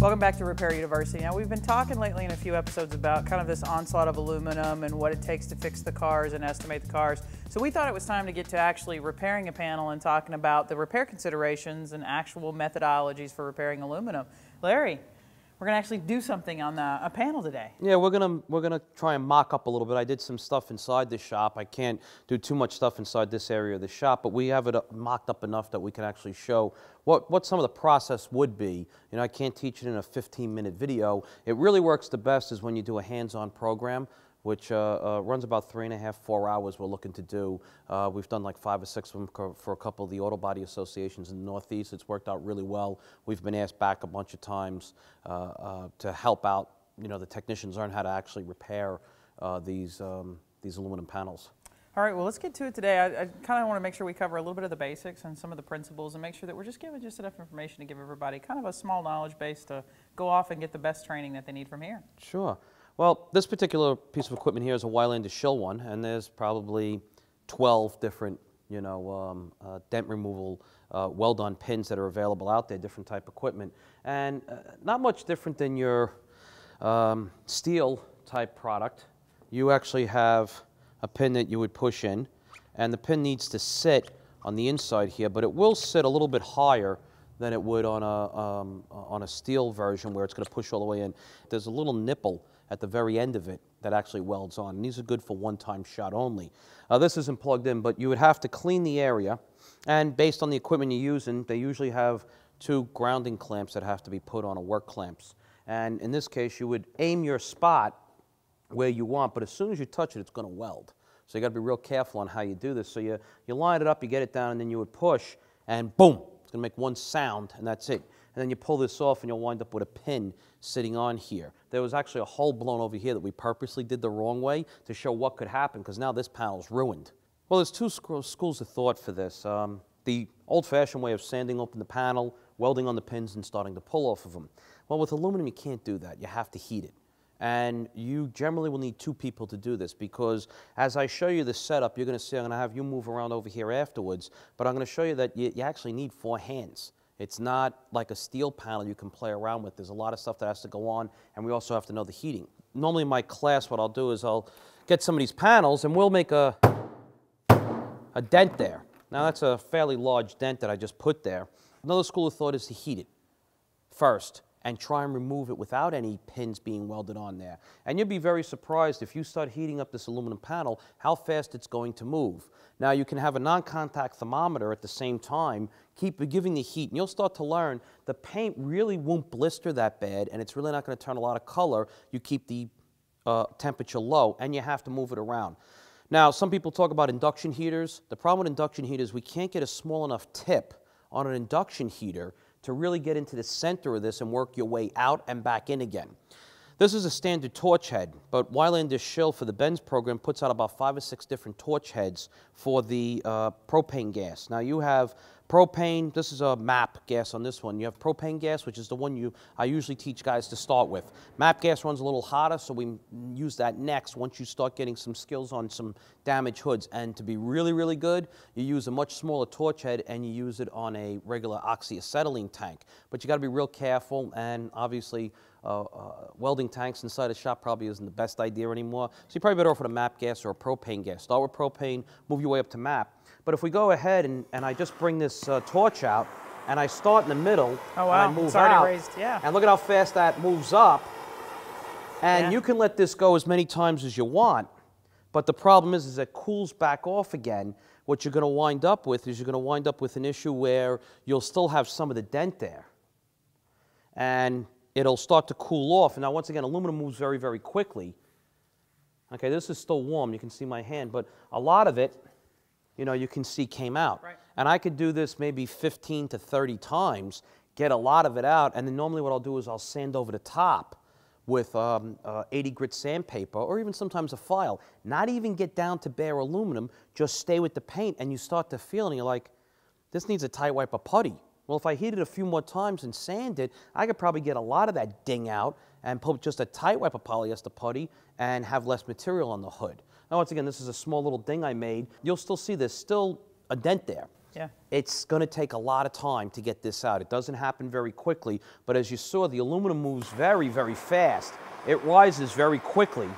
Welcome back to Repair University. Now we've been talking lately in a few episodes about kind of this onslaught of aluminum and what it takes to fix the cars and estimate the cars. So we thought it was time to get to actually repairing a panel and talking about the repair considerations and actual methodologies for repairing aluminum. Larry, we're going to actually do something on a panel today. Yeah, we're gonna try and mock up a little bit. I did some stuff inside the shop. I can't do too much stuff inside this area of the shop, but we have it mocked up enough that we can actually show what some of the process would be. You know, I can't teach it in a 15-minute video. It really works the best is when you do a hands-on program, which runs about 3.5 to 4 hours we're looking to do. We've done like 5 or 6 of them for a couple of the auto body associations in the Northeast. It's worked out really well. We've been asked back a bunch of times to help out, you know, the technicians learn how to actually repair these aluminum panels. All right, well, let's get to it today. I kind of want to make sure we cover a little bit of the basics and some of the principles and make sure that we're just giving just enough information to give everybody kind of a small knowledge base to go off and get the best training that they need from here. Sure. Well, this particular piece of equipment here is a Wielander+Schill one, and there's probably 12 different, you know, dent removal weld-on pins that are available out there, different type of equipment. And not much different than your steel type product. You actually have a pin that you would push in, and the pin needs to sit on the inside here, but it will sit a little bit higher than it would on a steel version where it's going to push all the way in. There's a little nipple at the very end of it that actually welds on. And these are good for one-time shot only. This isn't plugged in, but you would have to clean the area. And based on the equipment you're using, they usually have 2 grounding clamps that have to be put on, a work clamps. And in this case, you would aim your spot where you want, but as soon as you touch it, it's going to weld. So you got to be real careful on how you do this. So you line it up, you get it down, and then you would push, and boom, it's going to make one sound, and that's it. And then you pull this off and you'll wind up with a pin sitting on here. There was actually a hole blown over here that we purposely did the wrong way to show what could happen, because now this panel's ruined. Well, there's 2 schools of thought for this. The old-fashioned way of sanding open the panel, welding on the pins and starting to pull off of them. Well, with aluminum you can't do that. You have to heat it. And you generally will need 2 people to do this, because as I show you the setup, you're going to see I'm going to have you move around over here afterwards, but I'm going to show you that you actually need 4 hands. It's not like a steel panel you can play around with. There's a lot of stuff that has to go on, and we also have to know the heating. Normally in my class, what I'll do is I'll get some of these panels, and we'll make a dent there. Now, that's a fairly large dent that I just put there. Another school of thought is to heat it first and try and remove it without any pins being welded on there. And you'd be very surprised if you start heating up this aluminum panel how fast it's going to move. Now, you can have a non-contact thermometer at the same time, keep giving the heat, and you'll start to learn the paint really won't blister that bad, and it's really not going to turn a lot of color. You keep the temperature low, and you have to move it around. Now, some people talk about induction heaters. The problem with induction heaters, we can't get a small enough tip on an induction heater to really get into the center of this and work your way out and back in again. This is a standard torch head, but Wielander+Schill for the Benz program puts out about 5 or 6 different torch heads for the propane gas. Now, you have propane, this is a MAP gas on this one. You have propane gas, which is the one I usually teach guys to start with. MAP gas runs a little hotter, so we use that next once you start getting some skills on some damaged hoods. And to be really, really good, you use a much smaller torch head and you use it on a regular oxyacetylene tank. But you got to be real careful, and obviously welding tanks inside a shop probably isn't the best idea anymore. So you're probably better off with a MAP gas or a propane gas. Start with propane, move your way up to MAP. But if we go ahead and I just bring this torch out and I start in the middle, oh, wow. And I move out, raised. Yeah. And look at how fast that moves up. And yeah, you can let this go as many times as you want, but the problem is it cools back off again. What you're going to wind up with is you're going to wind up with an issue where you'll still have some of the dent there. And it'll start to cool off. And now, once again, aluminum moves very, very quickly. Okay, this is still warm. You can see my hand, but a lot of it, you know, you can see came out. Right. And I could do this maybe 15 to 30 times, get a lot of it out, and then normally what I'll do is I'll sand over the top with 80 grit sandpaper, or even sometimes a file. Not even get down to bare aluminum, just stay with the paint, and you start to feel, and you're like, this needs a tie wiper putty. Well, if I heat it a few more times and sand it, I could probably get a lot of that ding out and put just a tight wipe of polyester putty and have less material on the hood. Now, once again, this is a small little ding I made. You'll still see there's still a dent there. Yeah. It's going to take a lot of time to get this out. It doesn't happen very quickly, but as you saw, the aluminum moves very, very fast. It rises very quickly.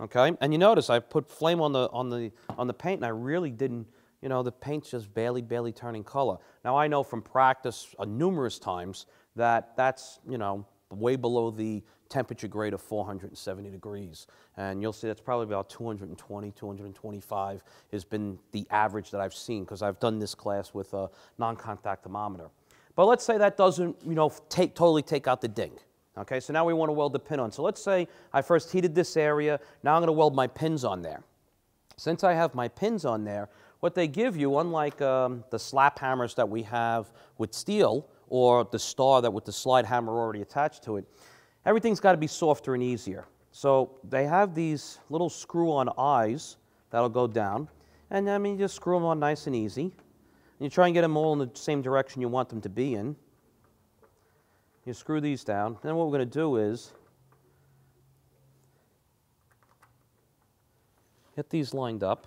Okay, and you notice I put flame on the paint, and I really didn't. You know, the paint's just barely turning color. Now I know from practice numerous times that that's, you know, way below the temperature grade of 470 degrees. And you'll see that's probably about 220, 225 has been the average that I've seen, because I've done this class with a non-contact thermometer. But let's say that doesn't, you know, totally take out the ding. Okay, so now we want to weld the pin on. So let's say I first heated this area, now I'm going to weld my pins on there. Since I have my pins on there, what they give you, unlike the slap hammers that we have with steel, or the star that with the slide hammer already attached to it, everything's got to be softer and easier. So they have these little screw-on eyes that'll go down, and I mean, you just screw them on nice and easy. And you try and get them all in the same direction you want them to be in. You screw these down, and what we're going to do is get these lined up,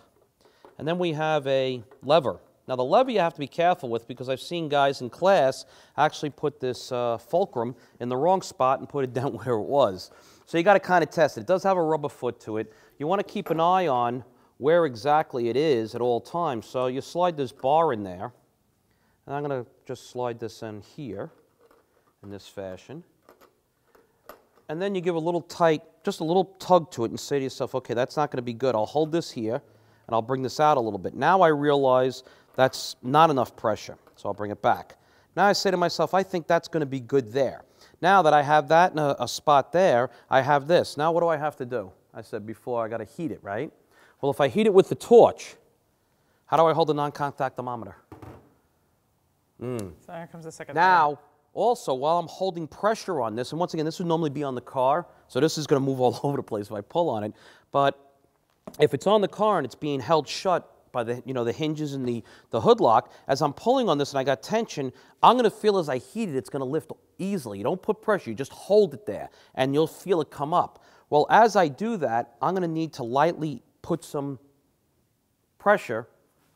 and then we have a lever. Now the lever you have to be careful with, because I've seen guys in class actually put this fulcrum in the wrong spot and put it down where it was. So you got to kind of test it. It does have a rubber foot to it. You want to keep an eye on where exactly it is at all times. So you slide this bar in there, and I'm going to just slide this in here in this fashion. And then you give a little tight, just a little tug to it, and say to yourself, okay, that's not going to be good. I'll hold this here, and I'll bring this out a little bit. Now I realize that's not enough pressure, so I'll bring it back. Now I say to myself, I think that's going to be good there. Now that I have that in a spot there, I have this. Now what do I have to do? I said before, I got to heat it, right? Well, if I heat it with the torch, how do I hold a non-contact thermometer? So here comes the second now, part. Also, while I'm holding pressure on this, and once again, this would normally be on the car, so this is going to move all over the place if I pull on it, but if it's on the car and it's being held shut by the, you know, the hinges and the hood lock, as I'm pulling on this and I got tension, I'm going to feel as I heat it, it's going to lift easily. You don't put pressure, you just hold it there, and you'll feel it come up. Well, as I do that, I'm going to need to lightly put some pressure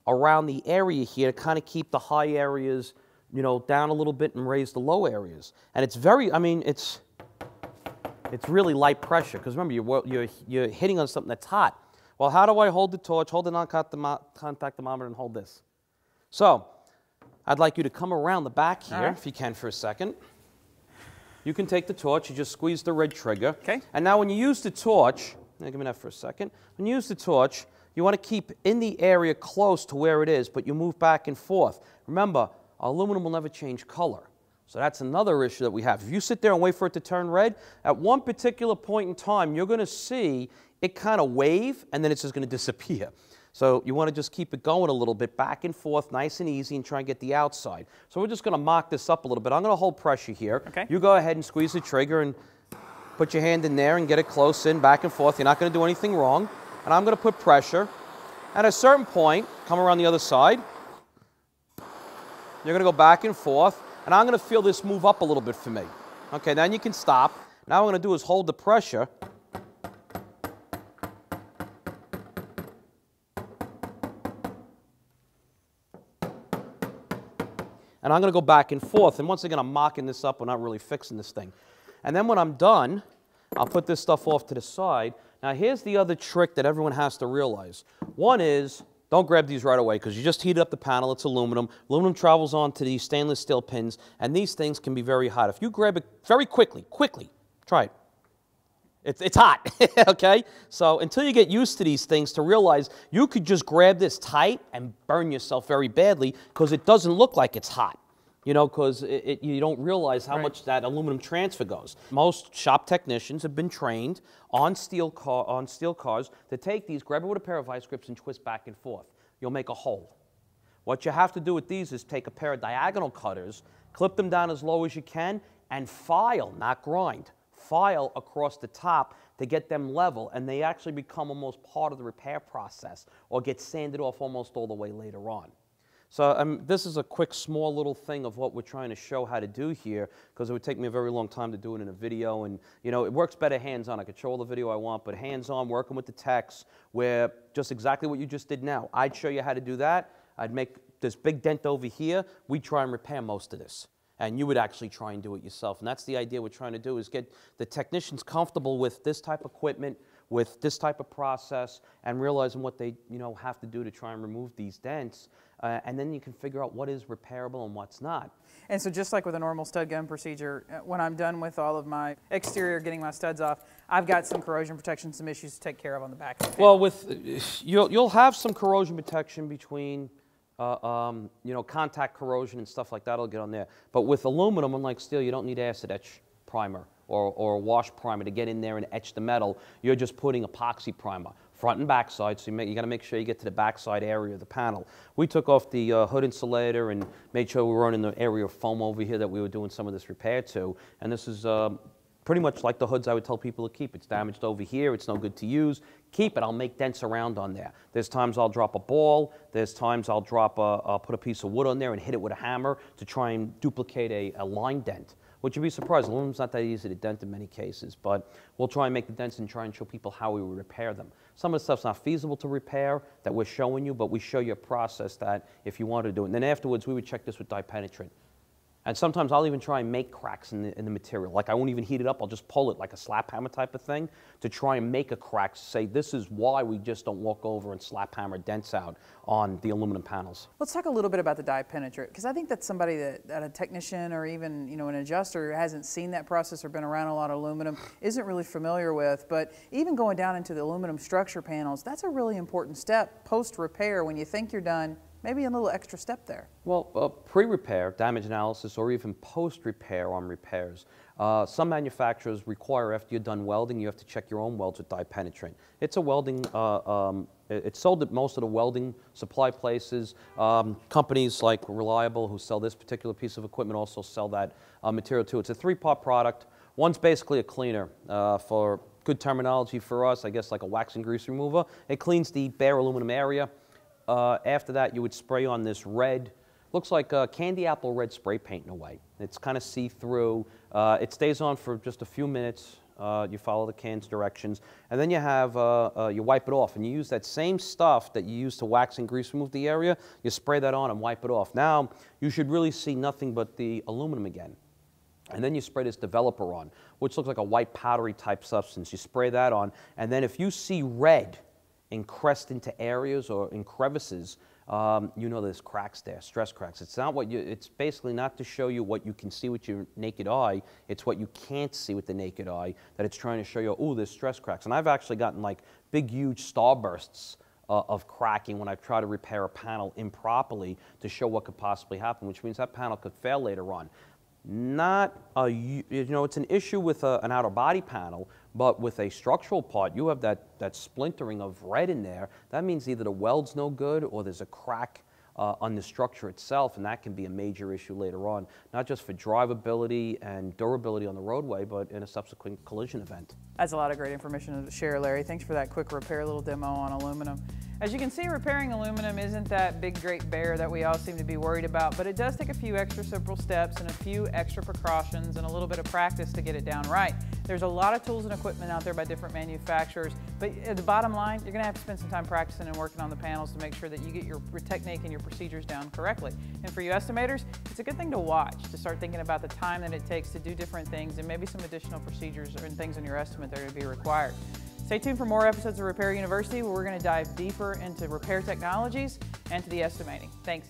around the area here to kind of keep the high areas, you know, down a little bit and raise the low areas. And it's very, I mean, it's really light pressure, because remember, you're hitting on something that's hot. Well, how do I hold the torch, hold the non-contact thermometer, and hold this? So, I'd like you to come around the back here, if you can, for a second. You can take the torch, you just squeeze the red trigger. Okay. And now when you use the torch, now give me that for a second. When you use the torch, you want to keep in the area close to where it is, but you move back and forth. Remember, aluminum will never change color. So that's another issue that we have. If you sit there and wait for it to turn red, at one particular point in time, you're going to see it kind of wave, and then it's just going to disappear. So you want to just keep it going a little bit, back and forth, nice and easy, and try and get the outside. So we're just going to mock this up a little bit. I'm going to hold pressure here. Okay. You go ahead and squeeze the trigger and put your hand in there and get it close in, back and forth. You're not going to do anything wrong. And I'm going to put pressure. At a certain point, come around the other side, you're going to go back and forth, and I'm going to feel this move up a little bit for me. Okay, then you can stop. Now what I'm going to do is hold the pressure. And I'm going to go back and forth, and once again, I'm mocking this up. We're not really fixing this thing. And then when I'm done, I'll put this stuff off to the side. Now here's the other trick that everyone has to realize. One is, don't grab these right away, because you just heated up the panel. It's aluminum. Aluminum travels onto these stainless steel pins, and these things can be very hot. If you grab it very quickly, try it. It's hot, okay? So until you get used to these things to realize you could just grab this tight and burn yourself very badly, because it doesn't look like it's hot, you know, because you don't realize how much that aluminum transfer goes. Most shop technicians have been trained on steel cars to take these, grab it with a pair of vice grips and twist back and forth. You'll make a hole. What you have to do with these is take a pair of diagonal cutters, clip them down as low as you can, and file, not grind. File across the top to get them level, and they actually become almost part of the repair process or get sanded off almost all the way later on. So this is a quick, small little thing of what we're trying to show how to do here, because it would take me a very long time to do it in a video. And you know, it works better hands-on. I control the video I want, but hands-on, working with the text, where just exactly what you just did now. I'd show you how to do that. I'd make this big dent over here. We'd try and repair most of this. And you would actually try and do it yourself. And that's the idea we're trying to do, is get the technicians comfortable with this type of equipment, with this type of process, and realizing what they have to do to try and remove these dents. And then you can figure out what is repairable and what's not. And so just like with a normal stud gun procedure, when I'm done with all of my exterior, getting my studs off, I've got some corrosion protection, some issues to take care of on the back. Well, you'll have some corrosion protection between contact corrosion and stuff like that will get on there. But with aluminum, unlike steel, you don't need acid etch primer or wash primer to get in there and etch the metal. You're just putting epoxy primer, front and back side, so you got to make sure you get to the back side area of the panel. We took off the hood insulator and made sure we were running the area of foam over here that we were doing some of this repair to, and this is pretty much like the hoods I would tell people to keep. It's damaged over here, it's no good to use, keep it. I'll make dents around on there. There's times I'll drop a ball, there's times I'll put a piece of wood on there and hit it with a hammer to try and duplicate a line dent. Which you'd be surprised, aluminum's not that easy to dent in many cases, but we'll try and make the dents and try and show people how we would repair them. Some of the stuff's not feasible to repair that we're showing you, but we show you a process that if you want to do it. And then afterwards, we would check this with dye penetrant. And sometimes I'll even try and make cracks in the material. Like I won't even heat it up, I'll just pull it like a slap hammer type of thing to try and make a crack, say this is why we just don't walk over and slap hammer dents out on the aluminum panels. Let's talk a little bit about the dye penetrant, because I think that's somebody that a technician or even an adjuster who hasn't seen that process or been around a lot of aluminum isn't really familiar with. But even going down into the aluminum structure panels, that's a really important step post-repair. When you think you're done, maybe a little extra step there. Well, pre-repair, damage analysis, or even post-repair on repairs. Some manufacturers require, after you're done welding, you have to check your own welds with dye penetrant. It's a welding, it's sold at most of the welding supply places. Companies like Reliable, who sell this particular piece of equipment, also sell that material too. It's a three-part product. One's basically a cleaner for good terminology for us, I guess like a wax and grease remover. It cleans the bare aluminum area. After that, you would spray on this red, looks like a candy apple red spray paint in a way. It's kind of see-through. It stays on for just a few minutes. You follow the can's directions. And then you have, you wipe it off. And you use that same stuff that you use to wax and grease remove the area. You spray that on and wipe it off. Now, you should really see nothing but the aluminum again. And then you spray this developer on, which looks like a white powdery type substance. You spray that on. And then if you see red, encrust into areas or in crevices, there's cracks there, stress cracks. It's not what you, it's basically not to show you what you can see with your naked eye, it's what you can't see with the naked eye that it's trying to show you, oh, there's stress cracks. And I've actually gotten like big, huge starbursts of cracking when I try to repair a panel improperly to show what could possibly happen, which means that panel could fail later on. It's an issue with an outer body panel, but with a structural part, you have that splintering of red in there. That means either the weld's no good or there's a crack on the structure itself, and that can be a major issue later on, not just for drivability and durability on the roadway, but in a subsequent collision event. That's a lot of great information to share, Larry. Thanks for that quick repair little demo on aluminum. As you can see, repairing aluminum isn't that big, great bear that we all seem to be worried about, but it does take a few extra simple steps and a few extra precautions and a little bit of practice to get it down right. There's a lot of tools and equipment out there by different manufacturers, but at the bottom line, you're going to have to spend some time practicing and working on the panels to make sure that you get your technique and your procedures down correctly. And for you estimators, it's a good thing to watch, to start thinking about the time that it takes to do different things and maybe some additional procedures and things in your estimate that are going to be required. Stay tuned for more episodes of Repair University, where we're going to dive deeper into repair technologies and to the estimating. Thanks.